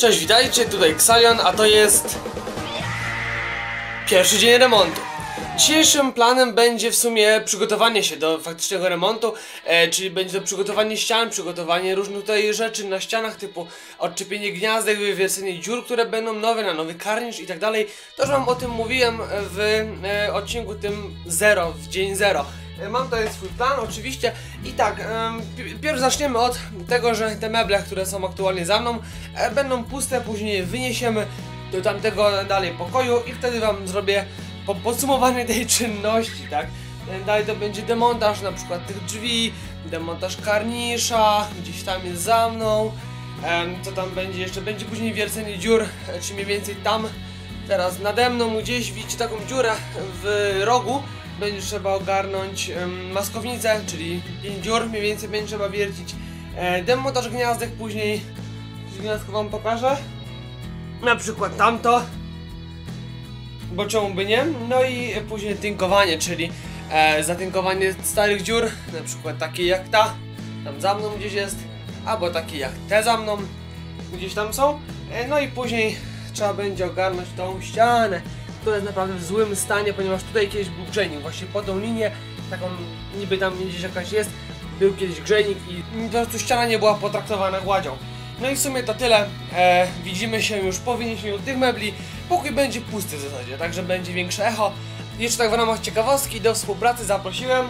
Cześć, witajcie, tutaj Xalion, a to jest pierwszy dzień remontu. Dzisiejszym planem będzie w sumie przygotowanie się do faktycznego remontu, czyli będzie to przygotowanie ścian, przygotowanie różnych tutaj rzeczy na ścianach, typu odczepienie gniazdek, wywiercenie dziur, które będą nowe, na nowy karnisz i tak dalej. To już wam o tym mówiłem w odcinku tym 0, w dzień 0. Mam tutaj swój plan oczywiście i tak, pierw zaczniemy od tego, że te meble, które są aktualnie za mną, będą puste, później je wyniesiemy do tamtego dalej pokoju i wtedy wam zrobię podsumowanie tej czynności, tak? Dalej to będzie demontaż na przykład tych drzwi, demontaż karnisza, gdzieś tam jest za mną, co tam będzie jeszcze, będzie później wiercenie dziur, czy mniej więcej tam, teraz nade mną gdzieś widzicie taką dziurę w rogu, będzie trzeba ogarnąć maskownicę, czyli 5 dziur mniej więcej będzie trzeba wiercić, demontaż gniazdek, później gniazdko wam pokażę, na przykład tamto, bo czemu by nie, no i później tynkowanie, czyli zatynkowanie starych dziur, na przykład takie jak ta, tam za mną gdzieś jest, albo takie jak te za mną, gdzieś tam są, no i później trzeba będzie ogarnąć tą ścianę, która jest naprawdę w złym stanie, ponieważ tutaj kiedyś był grzejnik, właśnie po tą linię, taką niby tam gdzieś jakaś jest, był kiedyś grzejnik i po prostu ściana nie była potraktowana gładzią. No i w sumie to tyle, widzimy się już po wyniesieniu tych mebli, pokój będzie pusty w zasadzie, także będzie większe echo. Jeszcze tak w ramach ciekawostki do współpracy zaprosiłem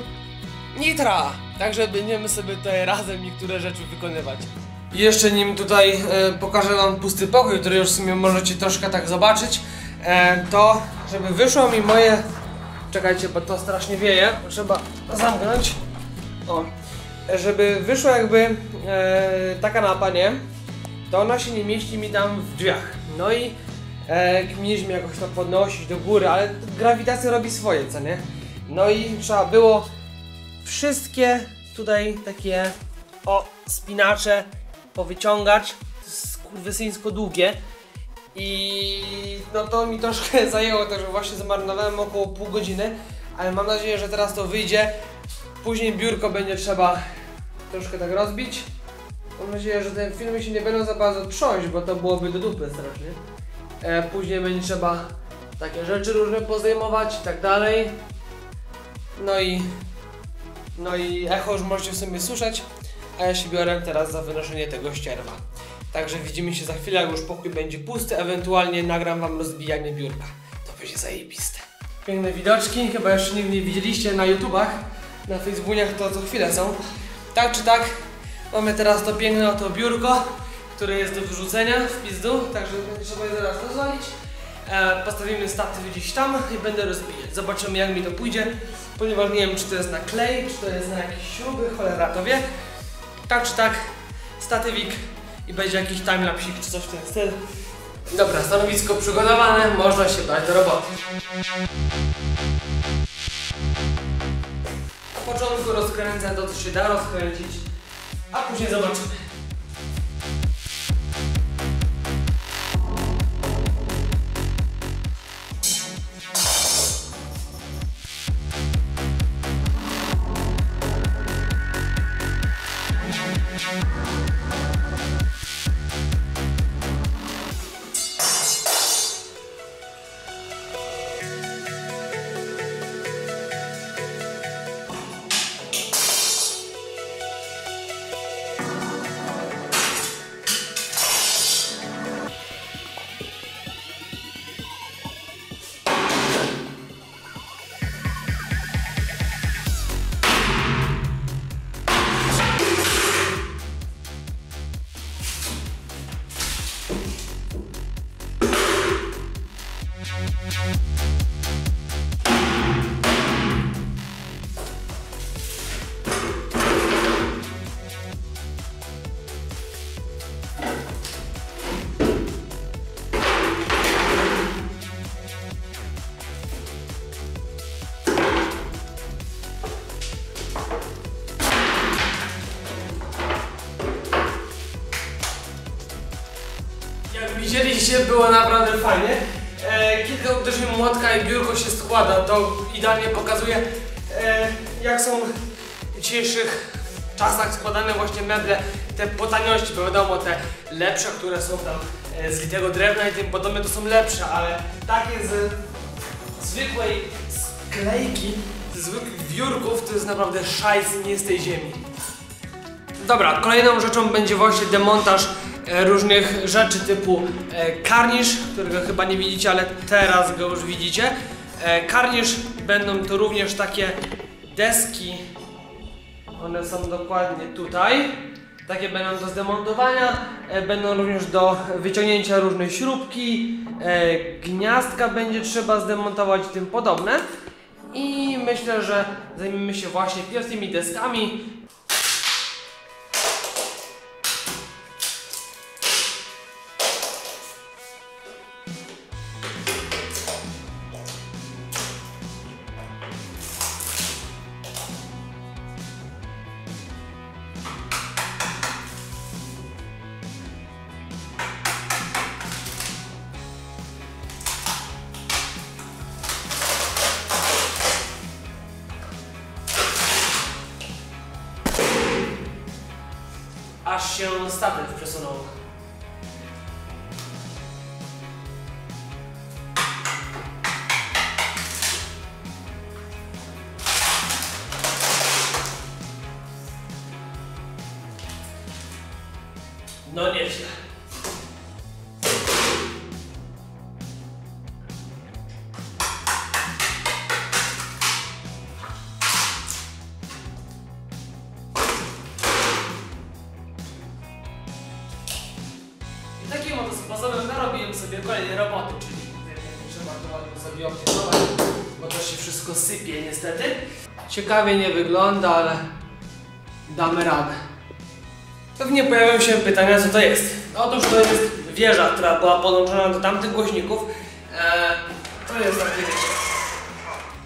Nitra, także będziemy sobie tutaj razem niektóre rzeczy wykonywać. Jeszcze nim tutaj pokażę wam pusty pokój, który już w sumie możecie troszkę tak zobaczyć, to żeby wyszło mi moje... Czekajcie, bo to strasznie wieje, trzeba zamknąć. O, żeby wyszła jakby ta kanapa, nie? To ona się nie mieści mi tam w drzwiach. No i mieliśmy jakoś to podnosić do góry, ale grawitacja robi swoje, co nie? No i trzeba było wszystkie tutaj takie spinacze powyciągać. To jest kurwysyńsko długie. I no to mi troszkę zajęło, także właśnie zmarnowałem około pół godziny, ale mam nadzieję, że teraz to wyjdzie. Później biurko będzie trzeba troszkę tak rozbić. Mam nadzieję, że te filmy się nie będą za bardzo trząść, bo to byłoby do dupy strasznie. Później będzie trzeba takie rzeczy różne pozajmować i tak dalej. No i echo już możecie w sumie słyszeć, a ja się biorę teraz za wynoszenie tego ścierwa. Także widzimy się za chwilę, jak już pokój będzie pusty, ewentualnie nagram wam rozbijanie biurka. To będzie zajebiste. Piękne widoczki, chyba jeszcze nigdy nie widzieliście na YouTubach, na Facebookach to co chwilę są. Tak czy tak, mamy teraz to piękne oto biurko, które jest do wyrzucenia w pizdu, także trzeba je zaraz rozwalić. Postawimy statyw gdzieś tam i będę rozbijać. Zobaczymy, jak mi to pójdzie, ponieważ nie wiem, czy to jest na klej, czy to jest na jakieś śruby, cholera to wie. Tak czy tak, statywik. I będzie jakiś timelapsik czy coś w ten styl. Dobra, stanowisko przygotowane, można się brać do roboty. Na początku rozkręcę to, co się da rozkręcić, a później zobaczymy. Widzieliście, było naprawdę fajnie. Kilka uderzeń młotka i biurko się składa. To idealnie pokazuje, jak są w dzisiejszych czasach składane właśnie meble, te po taniości, bo wiadomo, te lepsze, które są tam z litego drewna i tym podobne, to są lepsze, ale takie z zwykłej sklejki, ze zwykłych wiórków, to jest naprawdę szajs, nie z tej ziemi. Dobra, kolejną rzeczą będzie właśnie demontaż różnych rzeczy typu karnisz, którego chyba nie widzicie, ale teraz go już widzicie. Karnisz, będą to również takie deski, one są dokładnie tutaj. Takie będą do zdemontowania, będą również do wyciągnięcia różne śrubki, gniazdka będzie trzeba zdemontować i tym podobne. I myślę, że zajmiemy się właśnie tymi deskami. Aż się statek przesunął. No nieźle. Takim oto sposobem narobiłem sobie kolejne roboty, czyli nie trzeba to ładnie sobie obciążować, bo to się wszystko sypie niestety. Ciekawie nie wygląda, ale damy radę. Pewnie pojawią się pytania, co to jest. Otóż to jest wieża, która była podłączona do tamtych głośników. To jest takie,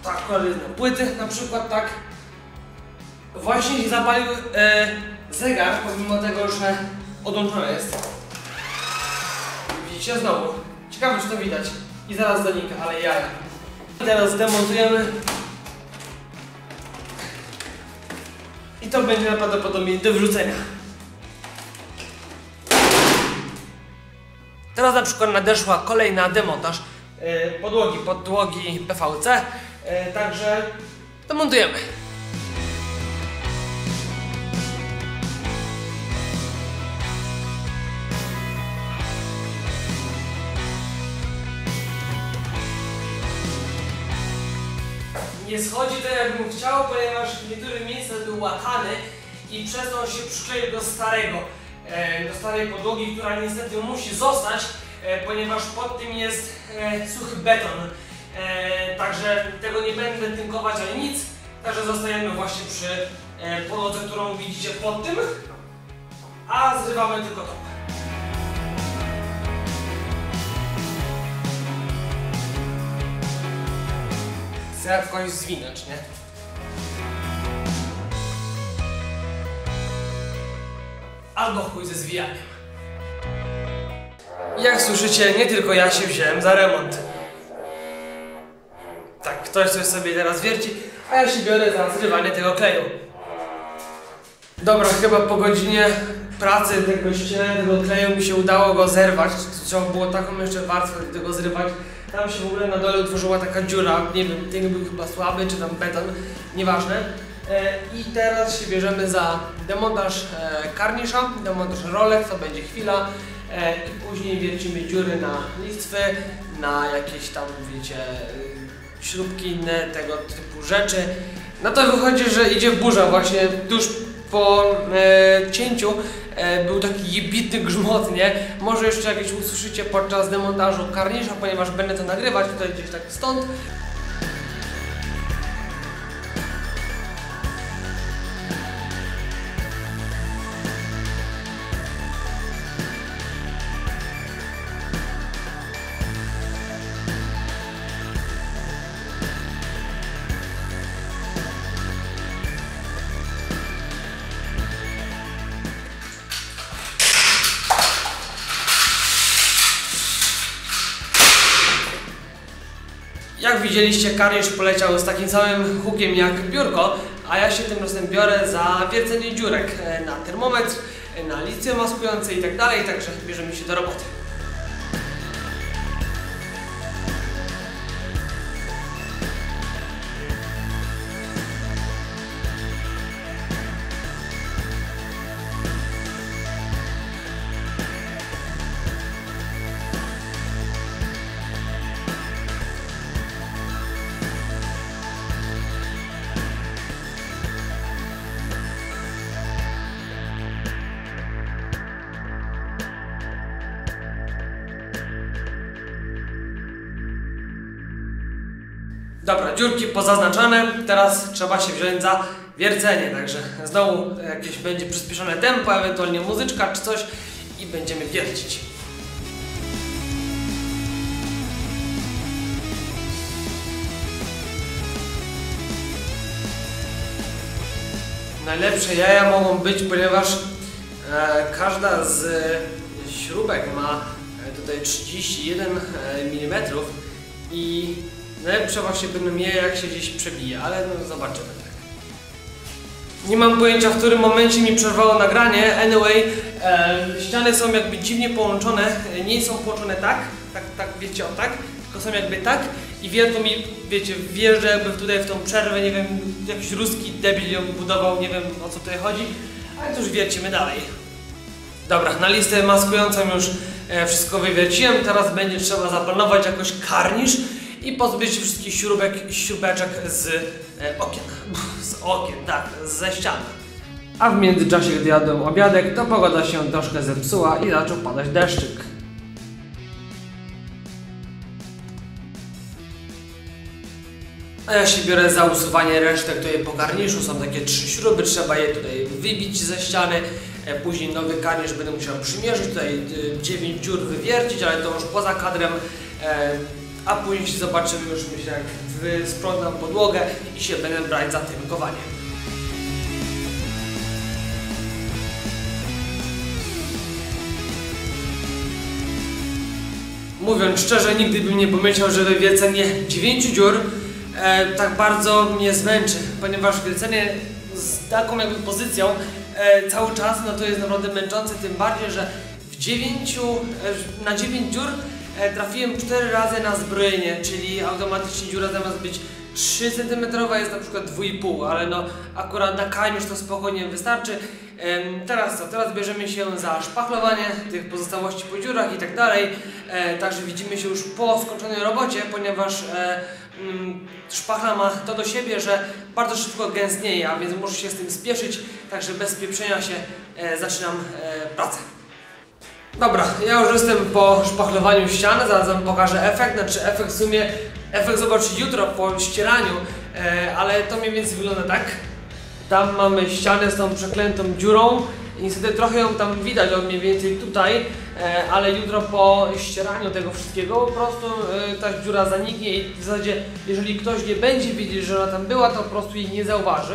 tak, kolejne płyty na przykład, tak. Właśnie się zapalił zegar, pomimo tego, że odłączony jest. Widzicie znowu. Ciekawe, czy to widać. I zaraz zanika, ale jaja. Teraz zdemontujemy. I to będzie prawdopodobnie do wrzucenia. Teraz na przykład nadeszła kolejna demontaż podłogi PVC. Także demontujemy. Nie schodzi to, jak bym chciał, ponieważ w niektórych miejscach był łatany i przez to się przykleił do starej podłogi, która niestety musi zostać, ponieważ pod tym jest suchy beton. Także tego nie będę tynkować ani nic, także zostajemy właśnie przy podłodze, którą widzicie pod tym, a zrywamy tylko to. Jak w końcu zwinąć, nie? Albo chuj ze zwijaniem. Jak słyszycie, nie tylko ja się wziąłem za remont. Tak, ktoś coś sobie teraz wierci, a ja się biorę za zrywanie tego kleju. Dobra, chyba po godzinie pracy tego ścielenia, tego kleju mi się udało go zerwać. Trzeba było taką jeszcze warstwę do tego zrywać. Tam się w ogóle na dole utworzyła taka dziura, nie wiem, ten był chyba słaby, czy tam beton, nieważne. I teraz się bierzemy za demontaż karnisza, demontaż rolek, to będzie chwila. I później wiercimy dziury na listwy, na jakieś tam, wiecie, śrubki, inne tego typu rzeczy. Na to wychodzi, że idzie burza właśnie tuż po cięciu. Był taki jebitny grzmot, nie? Może jeszcze jakieś usłyszycie podczas demontażu karnisza, ponieważ będę to nagrywać tutaj gdzieś tak stąd. Jak widzieliście, karnisz poleciał z takim samym hukiem jak biurko, a ja się tymczasem biorę za wiercenie dziurek na termometr. analizy maskujące i tak dalej, także bierzemy się do roboty. Dobra, dziurki pozaznaczane, teraz trzeba się wziąć za wiercenie, także znowu jakieś będzie przyspieszone tempo, ewentualnie muzyczka czy coś i będziemy wiercić. Najlepsze jaja mogą być, ponieważ każda z śrubek ma tutaj 31 mm i najlepsze właśnie będą je, jak się gdzieś przebije, ale no zobaczymy, tak. Nie mam pojęcia, w którym momencie mi przerwało nagranie. Anyway, ściany są jakby dziwnie połączone, nie są połączone tak, wiecie, o tak, tylko są jakby tak i wiertło mi, wiecie, wjeżdża jakby tutaj w tą przerwę, nie wiem, jakiś ruski debil ją budował, nie wiem o co tutaj chodzi, ale cóż, wiercimy dalej. Dobra, na listę maskującą już wszystko wywierciłem, teraz będzie trzeba zaplanować jakoś karnisz i pozbyć się wszystkich śrubeczek z okien. Z okien, tak, ze ścian. A w międzyczasie, gdy jadłem obiadek, to pogoda się troszkę zepsuła i zaczął padać deszczyk. A ja się biorę za usuwanie resztek tutaj po karniszu. Są takie 3 śruby, trzeba je tutaj wybić ze ściany. Później nowy karnisz będę musiał przymierzyć. Tutaj 9 dziur wywiercić, ale to już poza kadrem. A później zobaczymy już, myślę, jak wysprzątam podłogę i się będę brać za tynkowanie. Mówiąc szczerze, nigdy bym nie pomyślał, że wywiercenie 9 dziur tak bardzo mnie zmęczy, ponieważ wiercenie z taką jakby pozycją cały czas, no to jest naprawdę męczące, tym bardziej, że na 9 dziur trafiłem 4 razy na zbrojenie, czyli automatycznie dziura zamiast być 3 cm jest na przykład 2,5, ale no akurat na kaniusz to spokojnie wystarczy. Teraz co? Teraz bierzemy się za szpachlowanie tych pozostałości po dziurach i tak dalej. Także widzimy się już po skończonej robocie, ponieważ szpachla ma to do siebie, że bardzo szybko gęstnieje, a więc muszę się z tym spieszyć, także bez pieprzenia się zaczynam pracę. Dobra, ja już jestem po szpachlowaniu ścian, zaraz wam pokażę efekt, znaczy efekt w sumie, efekt zobaczyć jutro po ścieraniu, ale to mniej więcej wygląda tak. Tam mamy ścianę z tą przeklętą dziurą i niestety trochę ją tam widać, od mniej więcej tutaj, ale jutro po ścieraniu tego wszystkiego po prostu ta dziura zaniknie i w zasadzie jeżeli ktoś nie będzie wiedzieć, że ona tam była, to po prostu jej nie zauważy.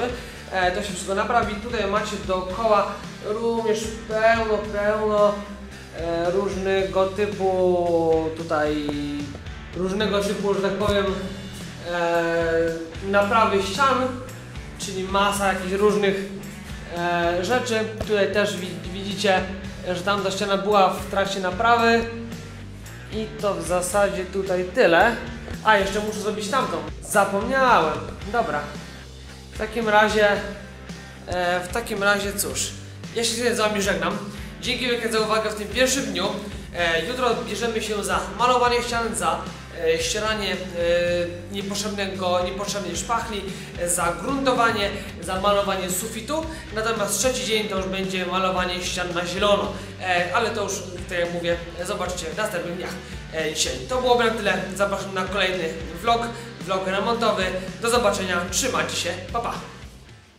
To się wszystko naprawi. Tutaj macie dookoła również pełno różnego typu że tak powiem, naprawy ścian, czyli masa jakichś różnych rzeczy. Tutaj też widzicie, że tamta ściana była w trakcie naprawy i to w zasadzie tutaj tyle. A jeszcze muszę zrobić tamtą, zapomniałem. Dobra, w takim razie cóż, ja się z wami żegnam. Dzięki wielkie za uwagę w tym pierwszym dniu. Jutro bierzemy się za malowanie ścian, za ścieranie niepotrzebnej szpachli, za gruntowanie, za malowanie sufitu. Natomiast trzeci dzień to już będzie malowanie ścian na zielono. Ale to już, tak jak mówię, zobaczycie w następnych dniach dzisiaj. To byłoby na tyle. Zapraszam na kolejny vlog remontowy. Do zobaczenia. Trzymajcie się. Pa, pa.